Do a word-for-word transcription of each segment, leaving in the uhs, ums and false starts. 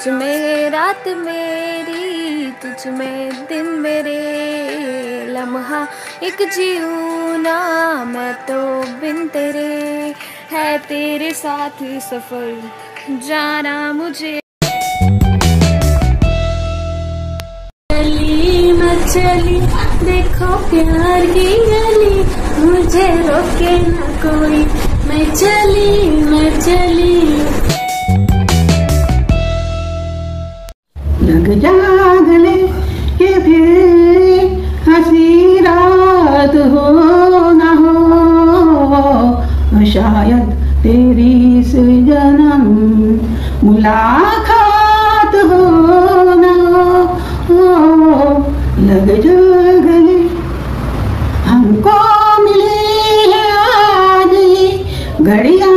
तुझ में रात मेरी, तुझ में दिन मेरे, लम्हा एक जीऊँ ना मैं तो बिन तेरे, है तेरे साथ सफर जाना मुझे। चली मत चली देखो प्यार की गली, मुझे रोके ना कोई, मैं चली मैं चली। जग जागने के फिर हसी रात हो ना हो, शायद तेरी से जन्म मुलाकात हो ना हो। लग जागने हमको मिली है आज घड़ियां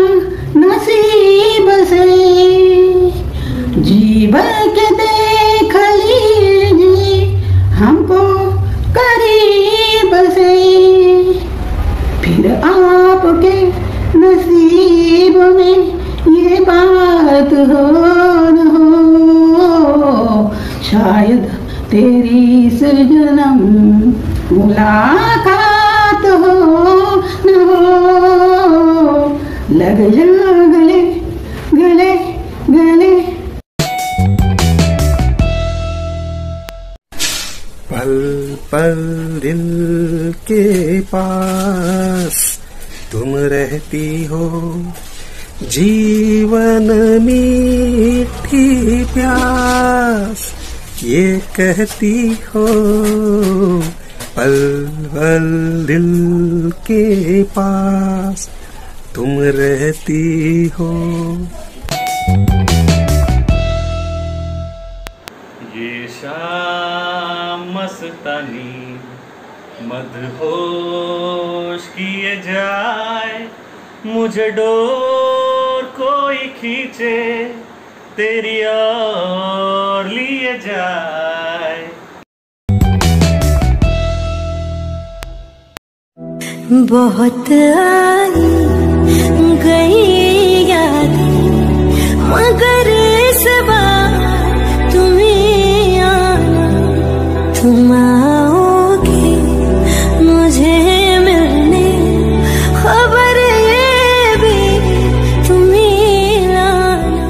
नसीब से, जीवन के आपके नसीब में ये बात हो न हो, शायद तेरी से जन्म मुलाकात हो न हो। लग जा गले गले गले। पल पल दिल के पास तुम रहती हो, जीवन मीठी प्यास ये कहती हो। पल पल दिल के पास तुम रहती हो। ये शाम मस्तानी मदहोश किए जाए, मुझे डोर कोई खींचे तेरी ओर लिए जाए। बहुत आई गई यादें मगर इस बार तुम्हें आना, तुम आओगे मुझे मिलने, खबर ये भी तुम्हें लाना।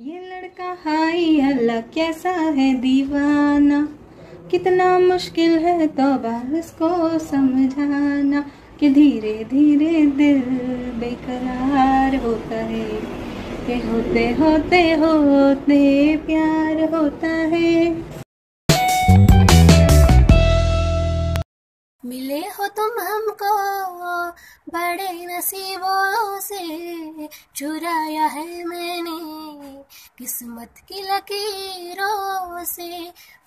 ये लड़का हाय अल्लाह कैसा है दीवाना, कितना मुश्किल है तौबा इसको समझाना, कि धीरे धीरे दिल बेकरार होता है, के होते होते होते प्यार होता है। मिले हो तुम हमको बड़े नसीबों से, चुराया है मैंने किस्मत की लकीरों से,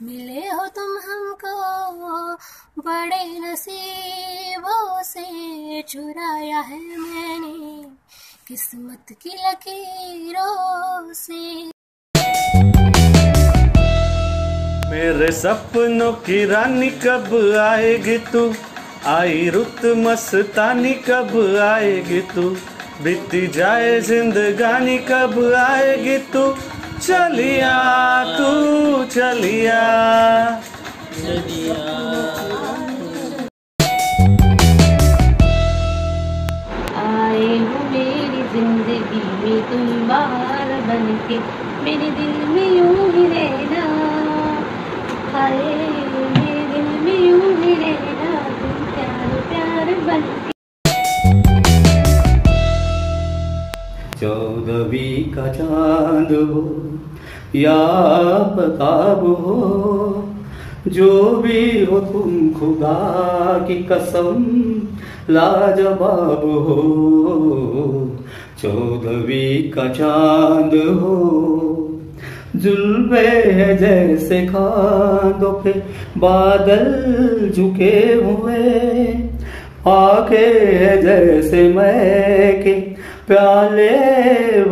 मिले हो तुम हमको बड़े नसीबों से, चुराया है मैंने किस्मत की लकीरों से। मेरे सपनों की रानी कब आएगी तू, आई रुत मस्तानी कब आएगी तू, बीती जाए जिंदगानी कब आएगी तू, चलिया तू चलिया चलिया। जिंदगी में तुम बाहर बन के मेरे दिल में यूं ही रहना, हाय मेरे दिल में यूं ही रहना, तुम प्यार प्यार बन के। चौदहवीं का चांद हो या आफताब हो, जो भी हो तुम खुदा की कसम लाजवाब हो। चौदहवीं का चांद हो, जुल्फे है जैसे खांदों पे बादल झुके हुए, आंखें है जैसे मैं के प्याले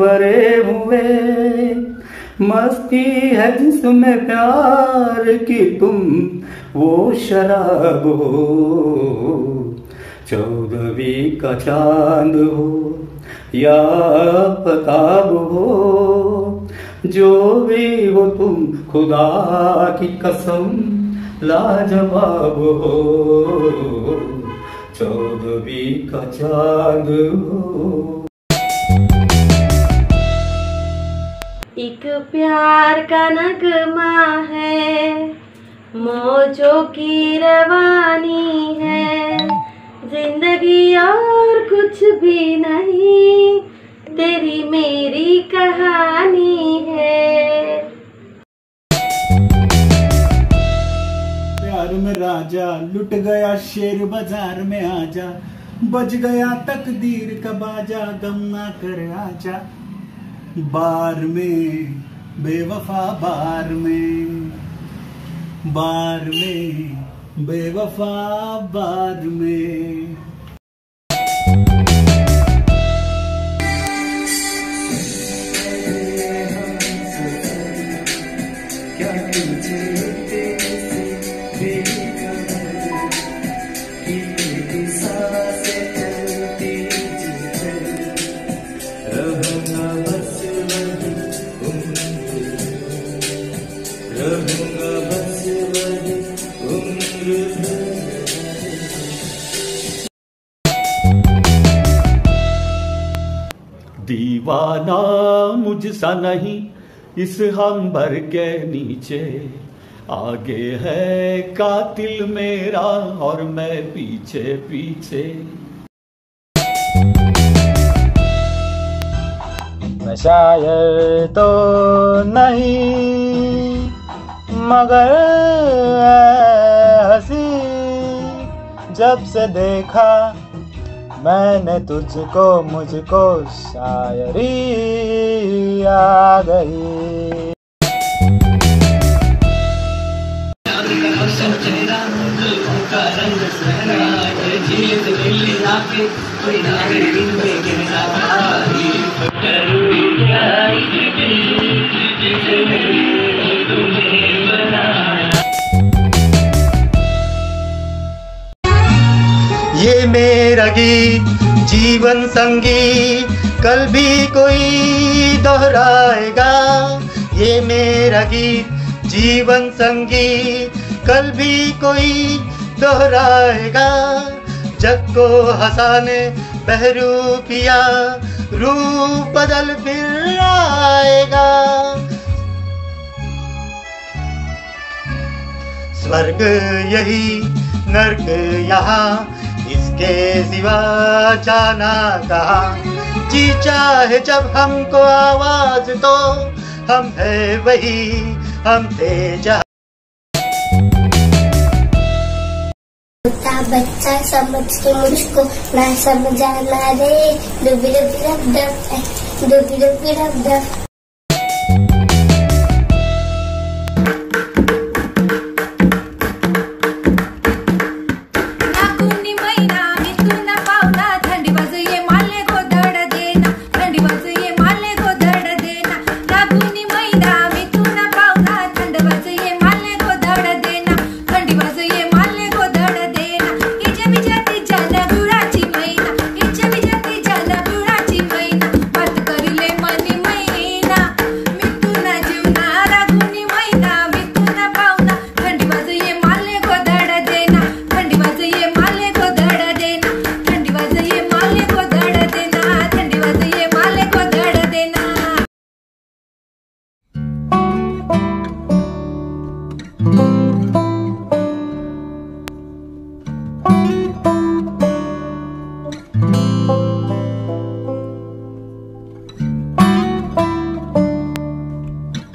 भरे हुए, मस्ती है जिसमें प्यार की तुम वो शराब हो। चौदहवीं का चांद हो या पताब हो, जो भी हो तुम खुदा की कसम लाजवाब हो, चौदहवीं का चांद हो। एक प्यार का नगमा है, मौजों की रवानी है, जिंदगी और कुछ भी नहीं, तेरी मेरी कहानी है। प्यार में राजा लुट गया शेर, बाजार में आजा, बज गया तकदीर का बाजा, गम ना कर आजा। बार में बेवफा बार में, बार में बेवफा बार में। दीवाना मुझसा नहीं इस हम भर के नीचे, आगे है कातिल मेरा और मैं पीछे पीछे। मैं शायर तो नहीं मगर हंसी, जब से देखा मैंने तुझको मुझको शायरी आ गई। ये मेरा गीत जीवन संगी कल भी कोई दोहराएगा, ये मेरा गीत जीवन संगी कल भी कोई दोहराएगा। जग को हंसाने बहरू पिया, रूप बदल फिर आएगा। स्वर्ग यही नर्क यहाँ, इसके सिवा जाना कहाँ। जी चाहे जब हमको आवाज दो, हम है वही हम थे जहाँ। बच्चा समझ के मुझको ना समझाना रे, डुबी डुबी डब डब डुबी डुबी डब डब।